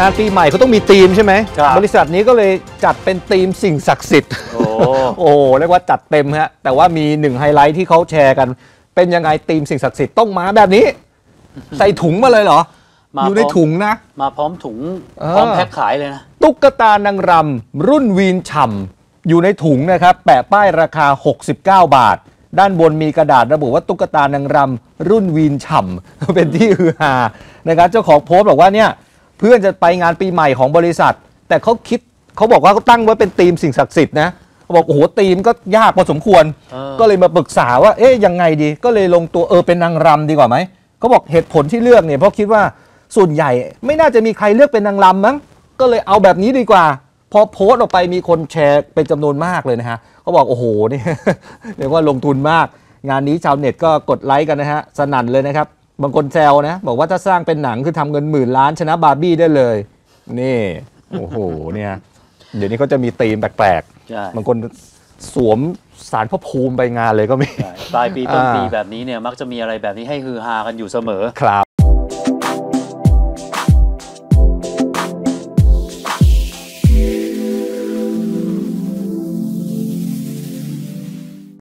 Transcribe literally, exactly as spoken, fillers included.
งานปีใหม่เขาต้องมีธีมใช่ไหมบริษัทนี้ก็เลยจัดเป็นธีมสิ่งศักดิ์สิทธิ์โอ้โหเรียกว่าจัดเต็มฮะแต่ว่ามีหนึ่งไฮไลท์ที่เขาแชร์กันเป็นยังไงธีมสิ่งศักดิ์สิทธิ์ต้องมาแบบนี้ใส่ถุงมาเลยเหรออยู่ในถุงนะมาพร้อมถุงพร้อมแพ็คขายเลยนะตุ๊กตานางรำรุ่นวีนฉ่ำอยู่ในถุงนะครับแปะป้ายราคาหกสิบเก้าบาทด้านบนมีกระดาษระบุว่าตุ๊กตานางรำรุ่นวีนฉ่ำเป็นที่ฮือฮานะครับเจ้าของโพสต์บอกว่าเนี่ยเพื่อนจะไปงานปีใหม่ของบริษัทแต่เขาคิดเขาบอกว่าเขาตั้งไว้เป็นธีมสิ่งศักดิ์สิทธิ์นะเขาบอกโอ้โหธีมก็ยากพอสมควรก็เลยมาปรึกษาว่าเอ๊ยยังไงดีก็เลยลงตัวเออเป็นนางรำดีกว่าไหมเขาบอกเหตุผลที่เลือกเนี่ยเพราะคิดว่าส่วนใหญ่ไม่น่าจะมีใครเลือกเป็นนางรำมั้งก็เลยเอาแบบนี้ดีกว่าพอโพสต์ออกไปมีคนแชร์เป็นจำนวนมากเลยนะฮะเขาบอกโอ้โหนี่เรียกว่าลงทุนมากงานนี้ชาวเน็ตก็กดไลค์กันนะฮะสนั่นเลยนะครับบางคนแซวนะบอกว่าถ้าสร้างเป็นหนังคือทำเงินหมื่นล้านชนะบาร์บี้ได้เลยนี่โอ้โหเนี่ยเดี๋ยวนี้เขาจะมีธีมแปลกๆบางคนสวมสารพระภูมิไปงานเลยก็มีปลายปีต้นปีแบบนี้เนี่ยมักจะมีอะไรแบบนี้ให้ฮือฮากันอยู่เสมอครับ